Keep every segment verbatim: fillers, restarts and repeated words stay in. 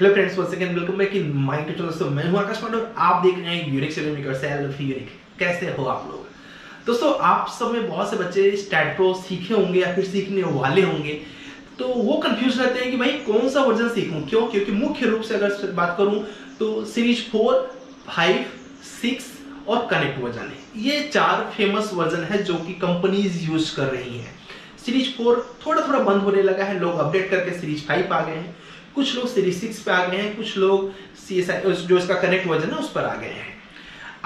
Hello friends, once again welcome back in my YouTube channel. दोस्तों मैं हूं आकाश पांडे और आप देख रहे हैं यूरेक अकेडमी का सेल्फ यूरेक। कैसे हो आप लोग? दोस्तों आप सब में बहुत से बच्चे स्टैट प्रो सीखे होंगे या फिर सीखने वाले होंगे, तो वो कंफ्यूज रहते हैं कि भाई कौन सा वर्जन सीखूं। क्यों? क्योंकि मुख्य रूप से अगर बात करूं तो सीरीज फोर, फाइव, सिक्स और कनेक्ट वर्जन है, ये चार फेमस वर्जन है जो कि कंपनीज यूज कर रही है। सीरीज फोर थोड़ा थोड़ा बंद होने लगा है, लोग अपडेट करके सीरीज फाइव आ गए हैं, कुछ लोग सीरीज सिक्स पे आ गए हैं, कुछ लोग सी एस आई जो इसका कनेक्ट वर्जन है उस पर आ गए हैं।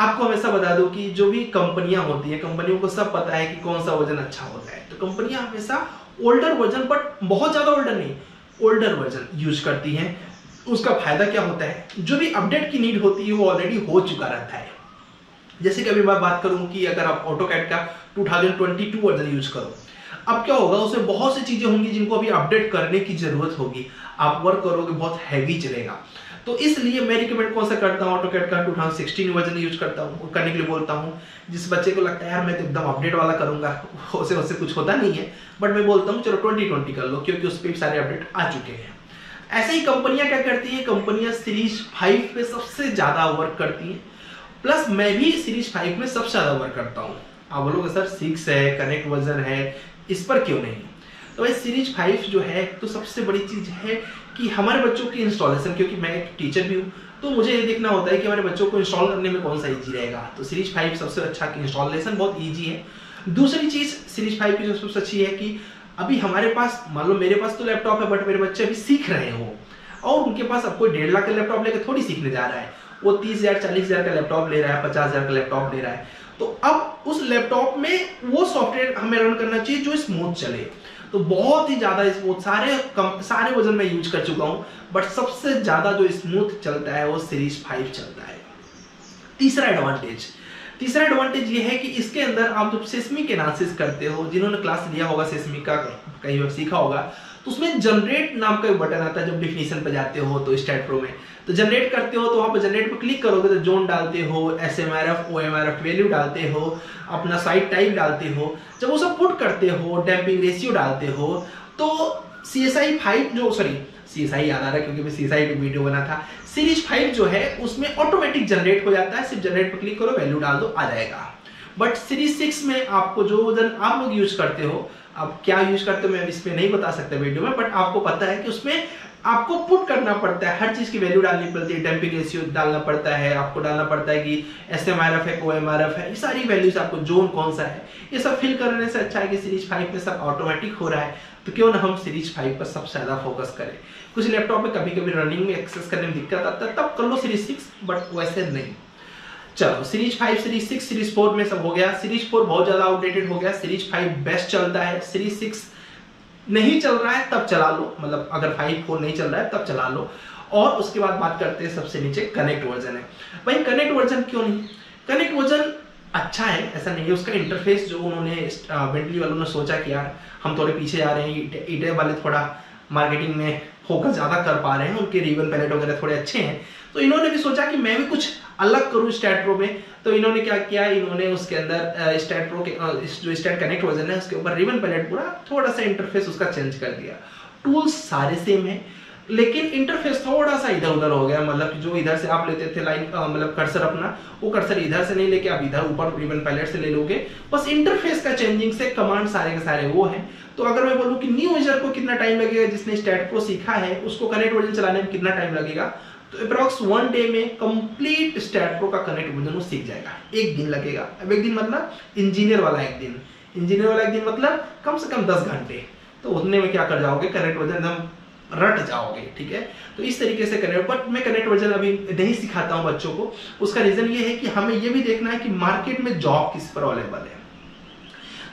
आपको हमेशा बता दूं कि जो भी कंपनियां होती हैं, कंपनियों को सब पता है कि कौन सा वर्जन अच्छा होता है, तो कंपनियां हमेशा ओल्डर वर्जन, बट बहुत ज्यादा ओल्डर नहीं, ओल्डर वर्जन यूज करती हैं। उसका फायदा क्या होता है, जो भी अपडेट की नीड होती है वो ऑलरेडी हो चुका रहता है। जैसे कि अभी मैं बात करूं कि अगर आप ऑटोकैड का two thousand twenty two version use करो, अब क्या होगा, उसमें बहुत सी चीजें होंगी जिनको अभी अपडेट करने की जरूरत होगी, आप वर्क करोगे बहुत हैवी चलेगा। तो इसलिए मैं रिकमेंड कौन सा करता हूँ, ऑटोकैड का two thousand sixteen version use करता हूँ, करने के लिए बोलता हूँ। जिस बच्चे को लगता है यार मैं तो एकदम अपडेट वाला करूंगा, उसे उससे कुछ होता नहीं है, बट मैं बोलता हूँ चलो ट्वेंटी ट्वेंटी कर लो, क्योंकि उस पर सारे अपडेट आ चुके हैं। ऐसे ही कंपनियां क्या करती है, कंपनियां सीरीज फाइव पे सबसे ज्यादा वर्क करती है, प्लस मैं भी सीरीज फाइव में सबसे ज्यादा वर्क करता हूँ। आप बोलोगे सर सिक्स है, कनेक्ट वर्जन है, इस पर क्यों नहीं? तो भाई सीरीज फाइव जो है तो सबसे बड़ी चीज है कि हमारे बच्चों की इंस्टॉलेशन, क्योंकि मैं एक टीचर भी हूँ तो मुझे ये देखना होता है कि हमारे बच्चों को इंस्टॉल करने में कौन सा ईजी रहेगा, तो सीरीज फाइव सबसे अच्छा कि इंस्टॉलेशन बहुत ईजी है। दूसरी चीज सीरीज फाइव की जो सबसे अच्छी है कि अभी हमारे पास, मान लो मेरे पास तो लैपटॉप है बट मेरे बच्चे अभी सीख रहे हो, और उनके पास अब कोई डेढ़ लाख का लैपटॉप लेकर थोड़ी सीखने जा रहा है, वो तीस हजार चालीस हजार का लैपटॉप ले रहा है, पचास हजार का लैपटॉप ले रहा है। तो अब उस लैपटॉप में वो सॉफ्टवेयर हमें रन करना चाहिए जो स्मूथ चले। तो बहुत ही ज्यादा स्मूथ सारे कम, सारे वर्जन में यूज कर चुका हूं, बट सबसे ज्यादा जो स्मूथ चलता है वो सीरीज फाइव चलता है। तीसरा एडवांटेज तीसरा एडवांटेज ये है कि इसके अंदर आप जब सिस्मिक एनालिसिस करते हो, जिन्होंने क्लास लिया होगा सिस्मिक का कहीं बार सीखा होगा, तो उसमें जनरेट नाम का बटन आता है। जब डिफिनीशन पे जाते हो तो स्टैट प्रो में तो जनरेट करते हो, तो वहाँ पे जनरेट पे क्लिक करोगे तो जोन डालते हो, S M R F, O M R F value डालते हो, अपना साइट टाइप डालते हो, जब वो सब पुट करते हो, डैम्पिंग रेशियो डालते हो, तो सी एस आई फाइव जो सॉरी सी एस आई याद आ रहा है क्योंकि मैं सी एस आई पे वीडियो बना था, सीरीज फाइव जो है उसमें ऑटोमेटिक जनरेट हो जाता है, सिर्फ जनरेट पर क्लिक करो, वैल्यू डाल दो, आ जाएगा। बट सीरीज सिक्स में आपको जो वर्जन आप लोग यूज करते हो, आप क्या यूज करते हो मैं इसमें नहीं बता सकता वीडियो में, बट आपको पता है कि उसमें आपको पुट करना पड़ता है, हर चीज की वैल्यू डालनी पड़ती है, डैम्पिंग रेशियो डालना पड़ता है, आपको डालना पड़ता है कि एस एम आर एफ है, ओ एम आर एफ है, ये सारी वैल्यूज, आपको जोन कौन सा है, ये सब फिल करने से अच्छा है कि सीरीज फाइव में सब ऑटोमेटिक हो रहा है, तो क्यों ना हम सीरीज फाइव पर सबसे ज्यादा फोकस करें। कुछ लैपटॉप में कभी कभी रनिंग में एक्सेस करने में दिक्कत आता है, तब कर लो सीरीज सिक्स, बट वैसे नहीं। चलो series five, series six, series four में सब हो गया। सीरीज फोर बहुत ज्यादा आउटडेटेड हो गया, सीरीज फाइव बेस्ट चलता है। सीरीज सिक्स नहीं चल रहा है तब चला लो, मतलब अगर फाइव फोर नहीं चल रहा है तब चला लो। और उसके बाद बात करते हैं सबसे नीचे कनेक्ट वर्जन है। भाई कनेक्ट वर्जन क्यों नहीं? कनेक्ट वर्जन अच्छा है, ऐसा नहीं है। उसका इंटरफेस जो उन्होंने बेंटली वालों ने सोचा कि यार हम थोड़े पीछे जा रहे हैं, ईटे वाले थोड़ा मार्केटिंग में फोकस ज्यादा कर पा रहे हैं, उनके रिबन पैलेट वगैरह थोड़े अच्छे हैं, तो इन्होंने भी सोचा कि मैं भी कुछ अलग करूं स्टैट प्रो में। तो इन्होंने क्या किया, इन्होंने उसके अंदर स्टैट प्रो के जो स्टैट कनेक्ट वर्जन है उसके ऊपर रिबन पैलेट पूरा थोड़ा सा इंटरफेस उसका चेंज कर दिया। टूल्स सारे सेम है लेकिन इंटरफेस थोड़ा सा इधर उधर हो गया, मतलब जो इधर से आप लेते थे लाइन, मतलब कर्सर अपना, वो कर्सर इधर से नहीं लेके आप इधर ऊपर रिबन पैलेट से ले लोगे, बस इंटरफेस का चेंजिंग से कमांड सारे के सारे वो है। तो अगर मैं बोलूँ कि न्यू यूजर को कितना टाइम लगेगा, जिसने स्टैट प्रो सीखा है उसको कनेक्ट वर्जन चलाने में कितना टाइम लगेगा, तो अप्रॉक्स वन डे में कंप्लीट स्टैट प्रो का कनेक्ट वर्जन वो सीख जाएगा। एक दिन लगेगा, अब एक दिन मतलब इंजीनियर वाला एक दिन, इंजीनियर वाला एक दिन मतलब कम से कम दस घंटे, तो उतने में क्या कर जाओगे, कनेक्ट वर्जन एकदम रट जाओगे, ठीक है। तो इस तरीके से कनेक्ट, बट मैं कनेक्ट वर्जन अभी नहीं सिखाता हूँ बच्चों को। उसका रीजन ये है कि हमें ये भी देखना है कि मार्केट में जॉब किस पर अवेलेबल है।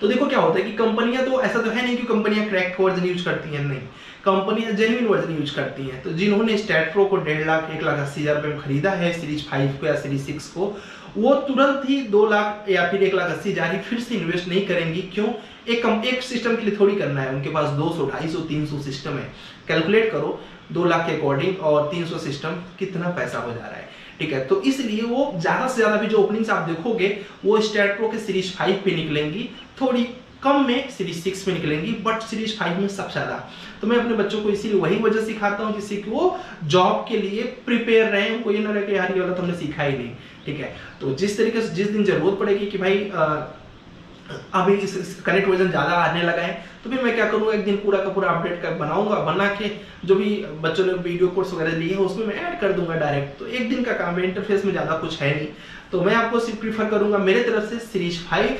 तो देखो क्या होता है कि कंपनियां, तो ऐसा तो है नहीं कि कंपनियां क्रैक वर्जन यूज करती हैं, नहीं, कंपनियां जेन्युइन वर्जन यूज करती हैं। तो जिन्होंने स्टैट प्रो को डेढ़ लाख एक लाख अस्सी हजार रुपये में खरीदा है, सीरीज फाइव को या सीरीज सिक्स को, वो तुरंत ही दो लाख या फिर एक लाख अस्सी हजार ही फिर से इन्वेस्ट नहीं करेंगी। क्यों? एक एक सिस्टम के लिए थोड़ी करना है, उनके पास दो सौ ढाई सौ तीन सौ सिस्टम है, कैलकुलेट करो दो लाख के अकॉर्डिंग और तीन सौ सिस्टम कितना पैसा हो जा रहा है, ठीक है। तो इसलिए वो ज्यादा से ज्यादा भी जो ओपनिंग्स आप देखोगे वो स्टैट प्रो के सीरीज फाइव पे निकलेंगी, थोड़ी कम में सीरीज सिक्स में निकलेंगी बट सीरीज फाइव में सबसे ज्यादा। तो मैं अपने बच्चों को इसीलिए वही वजह सिखाता हूँ जिससे कि वो जॉब के लिए प्रिपेयर रहे, उनको ये ना लगे यार ये वाला तो हमने सीखा ही नहीं। ठीक है, तो जिस तरीके से जिस दिन जरूरत पड़ेगी कि भाई आ, अभी कनेक्ट वर्जन ज़्यादा आने लगा है तो फिर मैं क्या करूँगा, एक दिन पूरा का पूरा अपडेट कर बनाऊंगा, बना के जो भी बच्चों ने वीडियो कोर्स वगैरह लिए हैं उसमें मैं ऐड कर दूंगा डायरेक्ट। तो एक दिन का काम है, इंटरफेस में ज़्यादा कुछ है नहीं। तो मैं आपको सिर्फ प्रीफर करूँगा मेरे तरफ से सीरीज फाइव,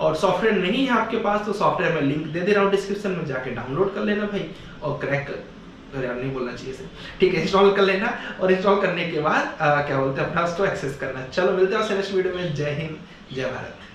और सॉफ्टवेयर नहीं है आपके पास तो सॉफ्टवेयर में लिंक दे दे रहा हूँ डिस्क्रिप्शन में, जाके डाउनलोड कर लेना भाई और क्रैक कर अरे नहीं बोलना चाहिए सर, ठीक है, इंस्टॉल कर लेना और इंस्टॉल करने के बाद आ, क्या बोलते हैं अपना उसको एक्सेस करना। चलो मिलते हैं नेक्स्ट वीडियो में। जय हिंद जय भारत।